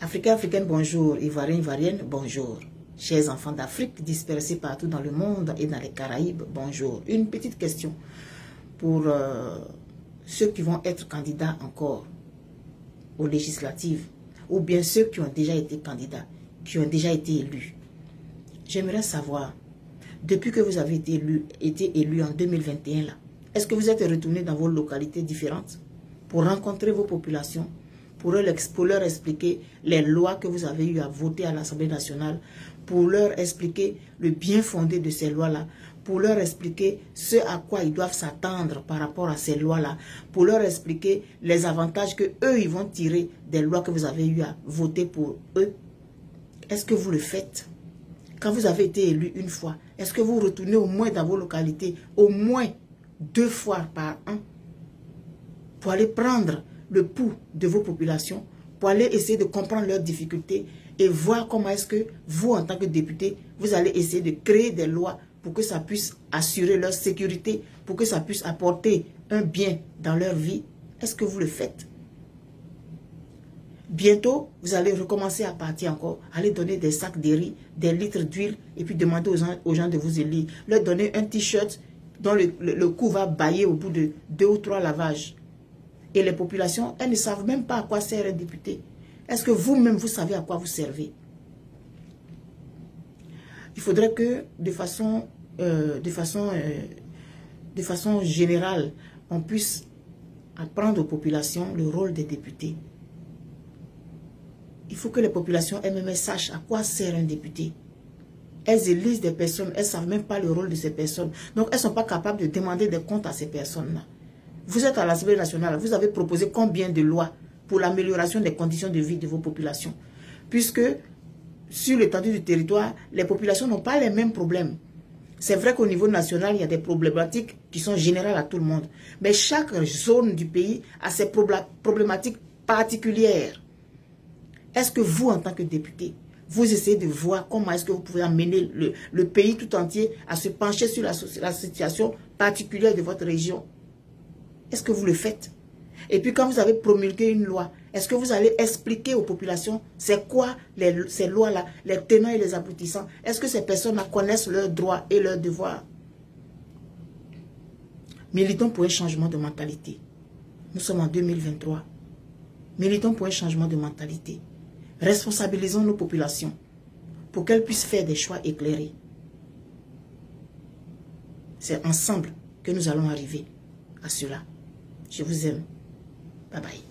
Africains, Africaines, bonjour. Ivoiriens, Ivoiriennes, bonjour. Chers enfants d'Afrique dispersés partout dans le monde et dans les Caraïbes, bonjour. Une petite question pour ceux qui vont être candidats encore aux législatives ou bien ceux qui ont déjà été candidats, qui ont déjà été élus. J'aimerais savoir, depuis que vous avez été élu en 2021, là, est-ce que vous êtes retourné dans vos localités différentes pour rencontrer vos populations, pour leur expliquer les lois que vous avez eu à voter à l'Assemblée nationale, pour leur expliquer le bien fondé de ces lois-là, pour leur expliquer ce à quoi ils doivent s'attendre par rapport à ces lois-là, pour leur expliquer les avantages que eux ils vont tirer des lois que vous avez eu à voter pour eux? Est-ce que vous le faites? Quand vous avez été élu une fois, est-ce que vous retournez au moins dans vos localités, au moins 2 fois par an, pour aller prendre le pouls de vos populations, pour aller essayer de comprendre leurs difficultés et voir comment est-ce que vous, en tant que député, vous allez essayer de créer des lois pour que ça puisse assurer leur sécurité, pour que ça puisse apporter un bien dans leur vie? Est-ce que vous le faites? Bientôt, vous allez recommencer à partir encore, aller donner des sacs de riz, des litres d'huile, et puis demander aux gens de vous élire, leur donner un t-shirt dont le cou va bailler au bout de 2 ou 3 lavages. Et les populations, elles ne savent même pas à quoi sert un député. Est-ce que vous-même, vous savez à quoi vous servez? Il faudrait que, de façon générale, on puisse apprendre aux populations le rôle des députés. Il faut que les populations elles-mêmes sachent à quoi sert un député. Elles élisent des personnes, elles ne savent même pas le rôle de ces personnes. Donc, elles ne sont pas capables de demander des comptes à ces personnes-là. Vous êtes à l'Assemblée nationale, vous avez proposé combien de lois pour l'amélioration des conditions de vie de vos populations? Puisque sur l'étendue du territoire, les populations n'ont pas les mêmes problèmes. C'est vrai qu'au niveau national, il y a des problématiques qui sont générales à tout le monde. Mais chaque zone du pays a ses problématiques particulières. Est-ce que vous, en tant que député, vous essayez de voir comment est-ce que vous pouvez amener le pays tout entier à se pencher sur la situation particulière de votre région? Est-ce que vous le faites? Et puis quand vous avez promulgué une loi, est-ce que vous allez expliquer aux populations c'est quoi ces lois-là, les tenants et les aboutissants? Est-ce que ces personnes-là connaissent leurs droits et leurs devoirs? Militons pour un changement de mentalité. Nous sommes en 2023. Militons pour un changement de mentalité. Responsabilisons nos populations pour qu'elles puissent faire des choix éclairés. C'est ensemble que nous allons arriver à cela. Je vous aime. Bye bye.